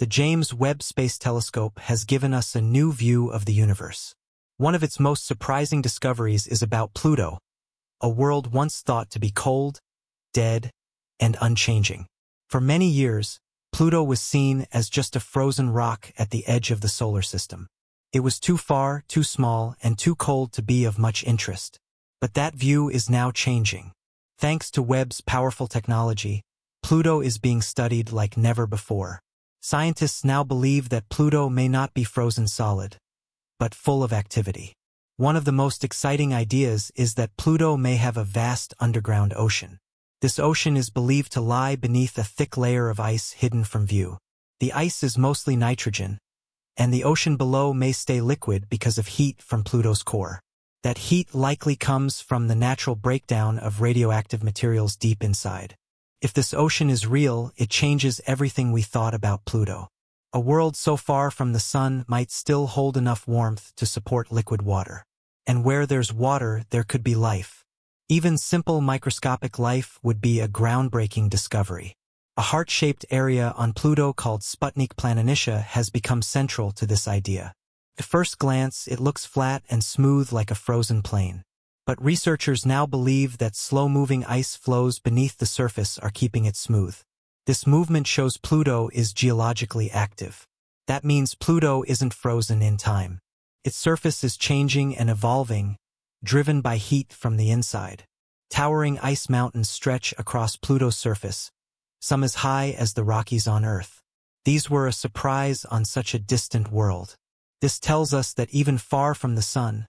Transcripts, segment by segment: The James Webb Space Telescope has given us a new view of the universe. One of its most surprising discoveries is about Pluto, a world once thought to be cold, dead, and unchanging. For many years, Pluto was seen as just a frozen rock at the edge of the solar system. It was too far, too small, and too cold to be of much interest. But that view is now changing. Thanks to Webb's powerful technology, Pluto is being studied like never before. Scientists now believe that Pluto may not be frozen solid, but full of activity. One of the most exciting ideas is that Pluto may have a vast underground ocean. This ocean is believed to lie beneath a thick layer of ice hidden from view. The ice is mostly nitrogen, and the ocean below may stay liquid because of heat from Pluto's core. That heat likely comes from the natural breakdown of radioactive materials deep inside. If this ocean is real, it changes everything we thought about Pluto. A world so far from the sun might still hold enough warmth to support liquid water. And where there's water, there could be life. Even simple microscopic life would be a groundbreaking discovery. A heart-shaped area on Pluto called Sputnik Planitia has become central to this idea. At first glance, it looks flat and smooth like a frozen plain. But researchers now believe that slow-moving ice flows beneath the surface are keeping it smooth. This movement shows Pluto is geologically active. That means Pluto isn't frozen in time. Its surface is changing and evolving, driven by heat from the inside. Towering ice mountains stretch across Pluto's surface, some as high as the Rockies on Earth. These were a surprise on such a distant world. This tells us that even far from the sun,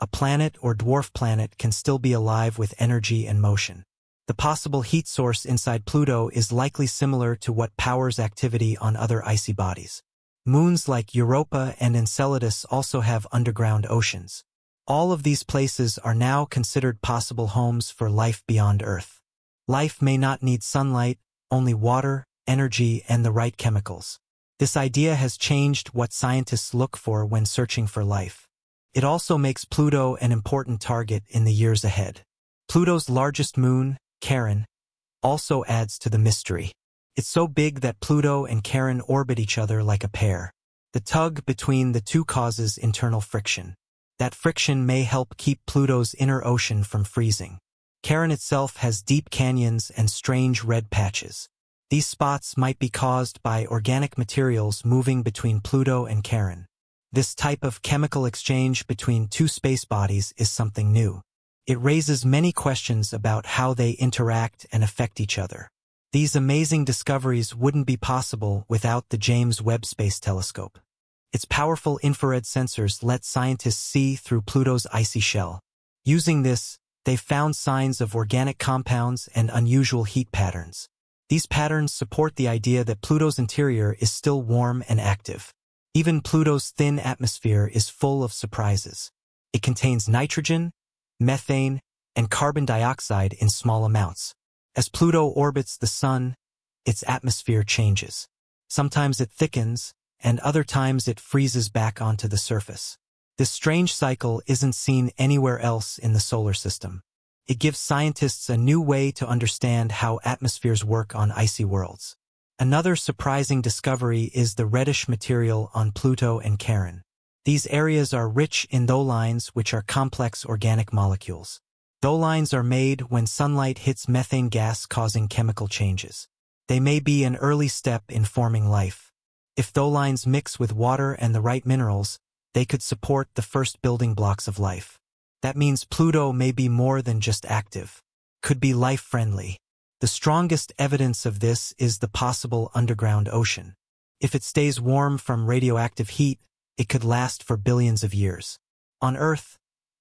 a planet or dwarf planet can still be alive with energy and motion. The possible heat source inside Pluto is likely similar to what powers activity on other icy bodies. Moons like Europa and Enceladus also have underground oceans. All of these places are now considered possible homes for life beyond Earth. Life may not need sunlight, only water, energy, and the right chemicals. This idea has changed what scientists look for when searching for life. It also makes Pluto an important target in the years ahead. Pluto's largest moon, Charon, also adds to the mystery. It's so big that Pluto and Charon orbit each other like a pair. The tug between the two causes internal friction. That friction may help keep Pluto's inner ocean from freezing. Charon itself has deep canyons and strange red patches. These spots might be caused by organic materials moving between Pluto and Charon. This type of chemical exchange between two space bodies is something new. It raises many questions about how they interact and affect each other. These amazing discoveries wouldn't be possible without the James Webb Space Telescope. Its powerful infrared sensors let scientists see through Pluto's icy shell. Using this, they found signs of organic compounds and unusual heat patterns. These patterns support the idea that Pluto's interior is still warm and active. Even Pluto's thin atmosphere is full of surprises. It contains nitrogen, methane, and carbon dioxide in small amounts. As Pluto orbits the sun, its atmosphere changes. Sometimes it thickens, and other times it freezes back onto the surface. This strange cycle isn't seen anywhere else in the solar system. It gives scientists a new way to understand how atmospheres work on icy worlds. Another surprising discovery is the reddish material on Pluto and Charon. These areas are rich in tholins, which are complex organic molecules. Tholins are made when sunlight hits methane gas, causing chemical changes. They may be an early step in forming life. If tholins mix with water and the right minerals, they could support the first building blocks of life. That means Pluto may be more than just active. Could be life-friendly. The strongest evidence of this is the possible underground ocean. If it stays warm from radioactive heat, it could last for billions of years. On Earth,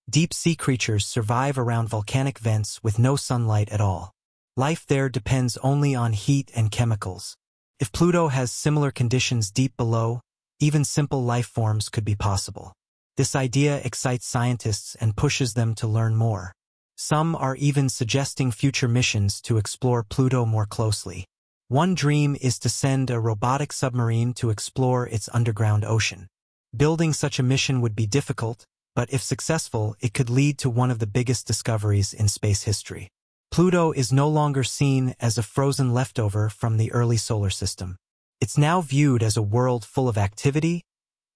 deep sea creatures survive around volcanic vents with no sunlight at all. Life there depends only on heat and chemicals. If Pluto has similar conditions deep below, even simple life forms could be possible. This idea excites scientists and pushes them to learn more. Some are even suggesting future missions to explore Pluto more closely. One dream is to send a robotic submarine to explore its underground ocean. Building such a mission would be difficult, but if successful, it could lead to one of the biggest discoveries in space history. Pluto is no longer seen as a frozen leftover from the early solar system. It's now viewed as a world full of activity,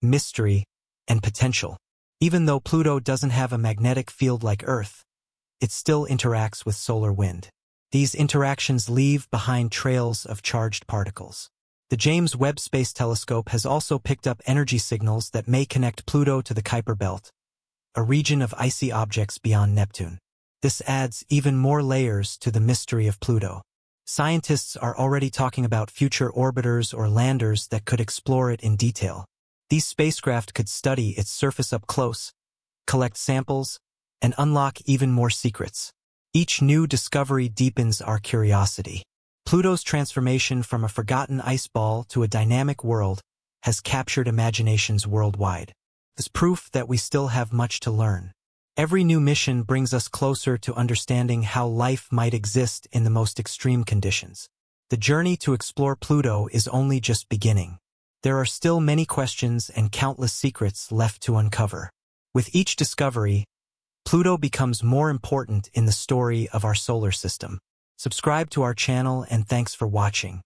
mystery, and potential. Even though Pluto doesn't have a magnetic field like Earth, it still interacts with solar wind. These interactions leave behind trails of charged particles. The James Webb Space Telescope has also picked up energy signals that may connect Pluto to the Kuiper Belt, a region of icy objects beyond Neptune. This adds even more layers to the mystery of Pluto. Scientists are already talking about future orbiters or landers that could explore it in detail. These spacecraft could study its surface up close, collect samples, and unlock even more secrets. Each new discovery deepens our curiosity. Pluto's transformation from a forgotten ice ball to a dynamic world has captured imaginations worldwide. It's proof that we still have much to learn. Every new mission brings us closer to understanding how life might exist in the most extreme conditions. The journey to explore Pluto is only just beginning. There are still many questions and countless secrets left to uncover. With each discovery, Pluto becomes more important in the story of our solar system. Subscribe to our channel and thanks for watching.